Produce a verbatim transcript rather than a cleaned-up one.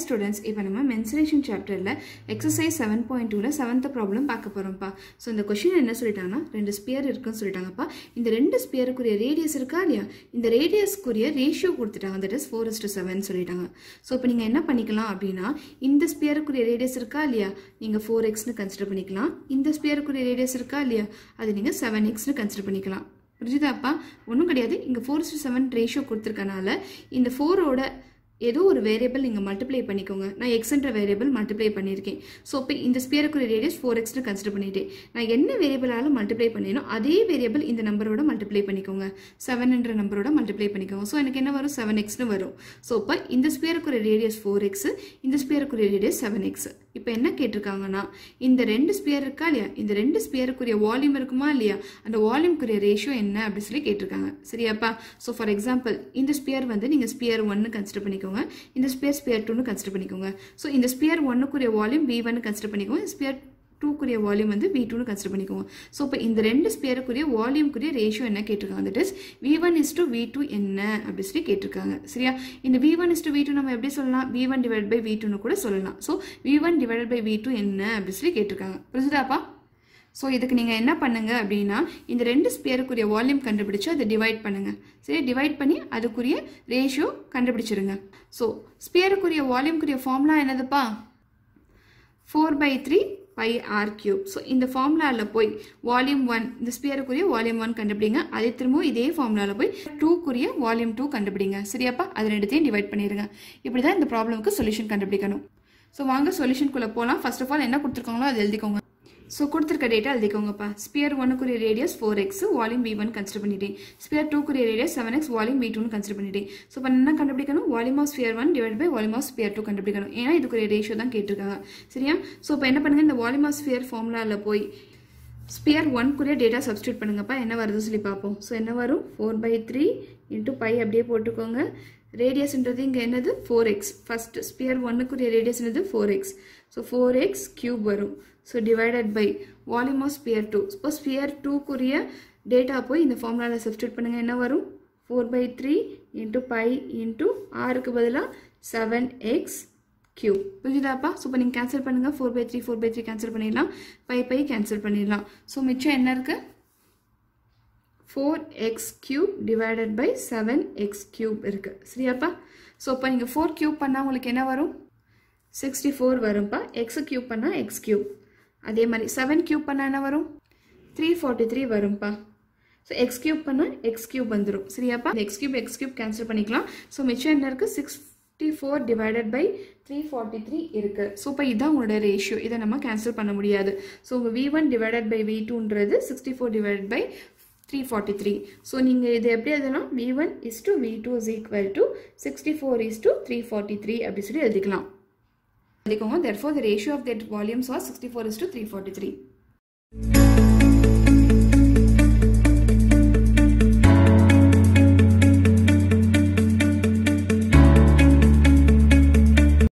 students, if we menstruation chapter exercise seven point two la seventh problem paaka porom pa. So the question enna solitaanga rendu sphere irukku solitaanga pa. Indha rendu sphere kuriya radius irukka liya, indha radius kuriya ratio kuduttaanga, that is four is to seven solitaanga. So ipo neenga enna pannikalam appadina indha sphere kuriya radius irukka liya neenga four x nu consider pannikalam, indha sphere kuriya radius irukka liya adu neenga seven x nu consider pannikalam. புரிஞ்சுதாப்பா? ஒன்றும் கிடையாது, இங்கே four to seven ratio கொடுத்துருக்கனால இந்த ஃபோரோட ஏதோ ஒரு variable நீங்கள் multiply பண்ணிக்கோங்க. நான் எக்ஸ்ன்ற வேரியபிள் மல்டிப்ளை பண்ணியிருக்கேன். ஸோ இப்போ இந்த ஸ்பியருக்குரிய ரேடியஸ் ஃபோர் எக்ஸ்னு கன்சிடர் பண்ணிட்டேன். நான் என்ன வேரியபிளாலும் மல்டிப்ளை பண்ணினோம் அதே வேரியபிள் இந்த நம்பரோட மல்டிப்ளை பண்ணிக்கோங்க, செவன்ன்ற நம்பரோட மல்டிப்ளை பண்ணிக்கோங்க. ஸோ எனக்கு என்ன வரும், செவன் எக்ஸ்னு வரும். ஸோ இப்போ இந்த ஸ்பியருக்குரிய ரேடியஸ் ஃபோர் எக்ஸ், இந்த ஸ்பியருக்குரிய ரேடியஸ் செவன் எக்ஸ். இப்போ என்ன கேட்டிருக்காங்கன்னா இந்த ரெண்டு ஸ்பியர் இருக்கா இல்லையா, இந்த ரெண்டு ஸ்பியருக்குரிய வால்யூம் இருக்குமா இல்லையா, அந்த வால்யூம்க்குரிய ரேஷியோ என்ன அப்படின்னு சொல்லி கேட்டிருக்காங்க. சரியாப்பா? ஸோ ஃபார் எக்ஸாம்பிள் இந்த ஸ்பியர் வந்து நீங்கள் ஸ்பியர் ஒன்னு கன்சிடர் பண்ணிக்கோங்க, இந்த ஸ்பியர் ஸ்பியர் டூ னு கன்சிடர் பண்ணிக்கோங்க. சோ இந்த ஸ்பியர் ஒன்று குரிய வால்யூம் V one னு கன்சிடர் பண்ணிக்கோங்க, ஸ்பியர் டூ குரிய வால்யூம் வந்து V two னு கன்சிடர் பண்ணிக்கோங்க. சோ இப்போ இந்த ரெண்டு ஸ்பியர் குரிய வால்யூம் குரிய ரேஷியோ என்ன கேட்டிருக்காங்க, that is V one is to V two என்ன அப்படி சொல்லி கேட்டிருக்காங்க. சரியா? இந்த V one is to V two நம்ம எப்படி சொல்லலாம், V one divided by V two னு கூட சொல்லலாம். So V one divided by V two என்ன அப்படி சொல்லி கேட்டிருக்காங்க. புரிஞ்சுதாப்பா? சோ இதுக்கு நீங்க என்ன பண்ணுங்க அப்படின்னா இந்த ரெண்டு ஸ்பியருக்குரிய வால்யூம் கண்டுபிடிச்சு அதை டிவைட் பண்ணுங்க. சரி, டிவைட் பண்ணி அதுக்குரிய ரேஷியோ கண்டுபிடிச்சிருங்க. சோ ஸ்பியருக்குரிய வால்யூம்க்குரிய ஃபார்முலா என்னதுப்பா, four by three pi r cube. So இந்த ஃபார்முலாவில் போய் வால்யூம் ஒன் இந்த ஸ்பியருக்குரிய வால்யூம் ஒன் கண்டுபிடிங்க, அதே திரும்பவும் இதே ஃபார்முலாவில் போய் டூக்குரிய வால்யூம் டூ கண்டுபிடிங்க. சரியாப்பா? அது ரெண்டுத்தையும் டிவைட் பண்ணிடுங்க. இப்படி தான் இந்த ப்ராப்ளமுக்கு சொல்யூஷன் கண்டுபிடிக்கணும். ஸோ வாங்க சொல்யூஷனுக்குள்ளே போகலாம். ஃபர்ஸ்ட் ஆஃப் ஆல் என்ன கொடுத்துருக்காங்களோ அதை எழுதிக்கோங்க. ஸோ கொடுத்துருக்க டேட்டா எழுதிக்கோங்கப்பா. ஸ்பியர் ஒன்னுக்குரிய radius four x, volume V one consider பண்ணிட்டேன். ஸ்பியர் டூக்குரிய radius seven x, volume V டூன்னு கன்சிடர் பண்ணிட்டேன். ஸோ இப்போ என்ன கண்டுபிடிக்கணும், volume of sphere one divide by volume of sphere two கண்டுபிடிக்கணும். ஏன்னா இதுக்குரிய ரேஷியோ தான் கேட்டிருக்காங்க. சரியா? ஸோ இப்போ என்ன பண்ணுங்க, இந்த வால்யூம் ஆஃப் ஸ்பியர் ஃபார்முலாவில் போய் ஸ்பியர் ஒன்னுக்குரிய டேட்டா சப்ஸ்டியூட் பண்ணுங்கப்பா, என்ன வருதுன்னு சொல்லி பார்ப்போம். ஸோ என்ன வரும், four by three into pi அப்படியே போட்டுக்கோங்க. ரேடியஸ்ன்றது இங்கே என்னது, ஃபோர் எக்ஸ். ஃபர்ஸ்ட் ஸ்பியர் ஒன்னுக்குரிய ரேடியஸ் என்னது, four x. So four x cube வரும். So divided by volume of sphere two. So sphere two குரிய data போய் இந்த formula substitute பண்ணுங்க, என்ன வரும், four by three into pi into r க்கு பதிலா செவன் எக்ஸ் cube. புரிஞ்சுதாப்பா? ஸோ இப்போ நீங்கள் கேன்சல் பண்ணுங்கள், four by three four by three cancel பண்ணிடலாம், பை பை கேன்சல் பண்ணிடலாம். ஸோ மிச்சம் என்ன இருக்கு, four x cube divided by seven x cube இருக்கு. சரியாப்பா? ஸோ இப்போ நீங்கள் ஃபோர் கியூப் பண்ணால் உங்களுக்கு என்ன வரும், சிக்ஸ்டி ஃபோர் வரும்ப்பா. எக்ஸ் கியூப் பண்ணால் எக்ஸ் கியூப், அதே மாதிரி செவன் கியூப் பண்ணால் என்ன வரும், த்ரீ ஃபார்ட்டி த்ரீ வரும்ப்பா. ஸோ எக்ஸ் கியூப் பண்ணால் எக்ஸ் கியூப் வந்துடும். சரியாப்பா? X cube x cube cancel பண்ணிக்கலாம். ஸோ மிச்சம் என்ன இருக்குது, sixty four divided by three forty three இருக்குது. ஸோ இப்போ இதுதான் உங்களோட ரேஷியோ, இதை நம்ம கேன்சல் பண்ண முடியாது. ஸோ உங்கள் V one divided by V டூன்றது sixty four divided by three forty three. So நீங்கள் இது எப்படி எழுதலாம், V one is to V two is equal to sixty four is to three forty three அப்படி சொல்லி எழுதிக்கலாம். Therefore, the ratio of that volumes was sixty-four is to three forty-three.